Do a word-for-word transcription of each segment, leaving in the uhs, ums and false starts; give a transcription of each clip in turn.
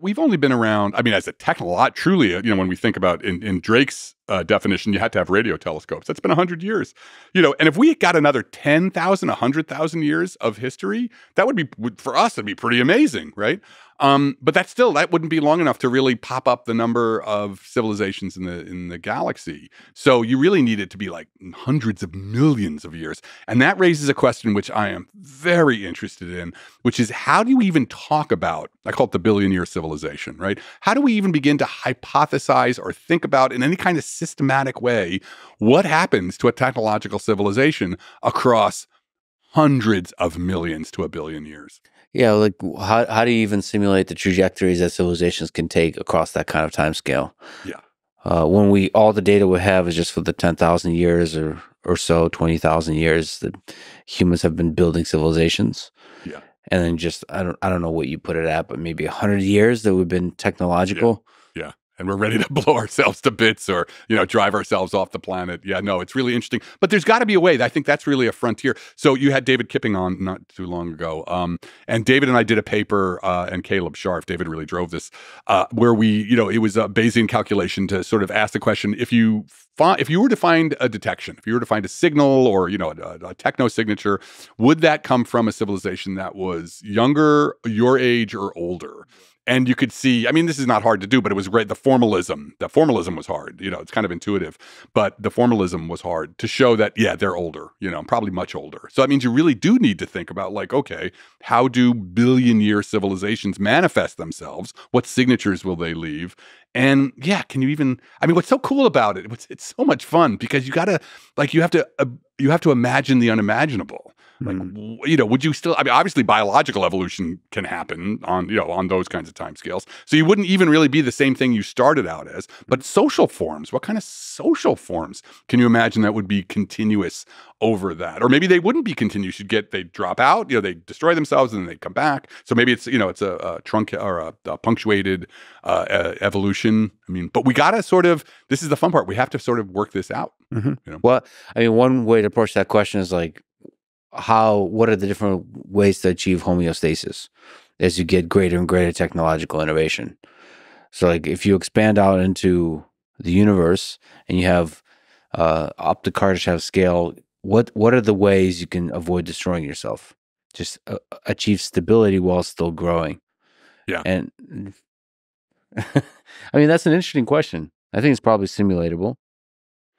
we've only been around, I mean, as a technology, truly, you know, when we think about in, in Drake's uh, definition, you had to have radio telescopes. That's been one hundred years, you know, and if we got another ten thousand, one hundred thousand years of history, that would be, for us, it'd be pretty amazing, right? Um, but that still, that wouldn't be long enough to really pop up the number of civilizations in the, in the galaxy. So you really need it to be like hundreds of millions of years. And that raises a question which I am very interested in, which is how do you even talk about, I call it the billion year civilization, right? How do we even begin to hypothesize or think about in any kind of systematic way what happens to a technological civilization across hundreds of millions to a billion years? Yeah, like how how do you even simulate the trajectories that civilizations can take across that kind of time scale? Yeah, uh, when we all the data we have is just for the ten thousand years or or so, twenty thousand years that humans have been building civilizations. Yeah, and then just I don't I don't know what you put it at, but maybe a hundred years that we've been technological. Yeah. Yeah. And we're ready to blow ourselves to bits or, you know, drive ourselves off the planet. Yeah, no, it's really interesting. But there's got to be a way. I think that's really a frontier. So you had David Kipping on not too long ago. Um, and David and I did a paper, uh, and Caleb Scharf, David really drove this, uh, where we, you know, it was a Bayesian calculation to sort of ask the question, if you if you were to find a detection, if you were to find a signal or, you know, a, a techno signature, would that come from a civilization that was younger, your age, or older? And you could see, I mean, this is not hard to do, but it was great. The formalism, the formalism was hard. You know, it's kind of intuitive, but the formalism was hard to show that, yeah, they're older, you know, probably much older. So that means you really do need to think about like, okay, how do billion year civilizations manifest themselves? What signatures will they leave? And yeah, can you even, I mean, what's so cool about it, it's, it's so much fun because you gotta, like, you have to, uh, you have to imagine the unimaginable. Like, you know, would you still, I mean, obviously biological evolution can happen on, you know, on those kinds of timescales. So you wouldn't even really be the same thing you started out as, but social forms, what kind of social forms can you imagine that would be continuous over that? Or maybe they wouldn't be continuous. You'd get, they'd drop out, you know, they destroy themselves and then they come back. So maybe it's, you know, it's a, a trunk or a, a punctuated uh, uh, evolution. I mean, but we got to sort of, this is the fun part. We have to sort of work this out. Mm-hmm. You know? Well, I mean, one way to approach that question is like, how, what are the different ways to achieve homeostasis as you get greater and greater technological innovation? So like if you expand out into the universe and you have uh, up to Kardashev scale, what, what are the ways you can avoid destroying yourself? Just uh, achieve stability while still growing. Yeah. And I mean, that's an interesting question. I think it's probably simulatable.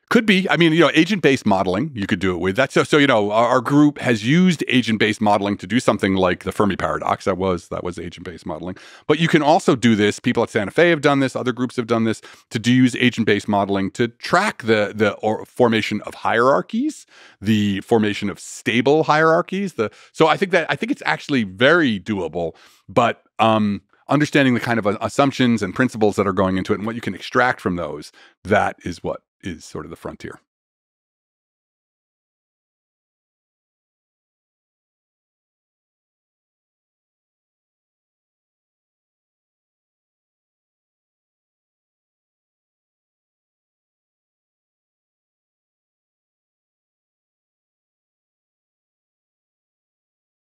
Could be. I mean, you know, agent-based modeling, you could do it with that. So, so you know, our, our group has used agent-based modeling to do something like the Fermi paradox. That was, that was agent-based modeling. But you can also do this. People at Santa Fe have done this. Other groups have done this to do use agent-based modeling to track the, the or formation of hierarchies, the formation of stable hierarchies. The, so I think that, I think it's actually very doable, but, um, understanding the kind of assumptions and principles that are going into it and what you can extract from those, that is what is sort of the frontier.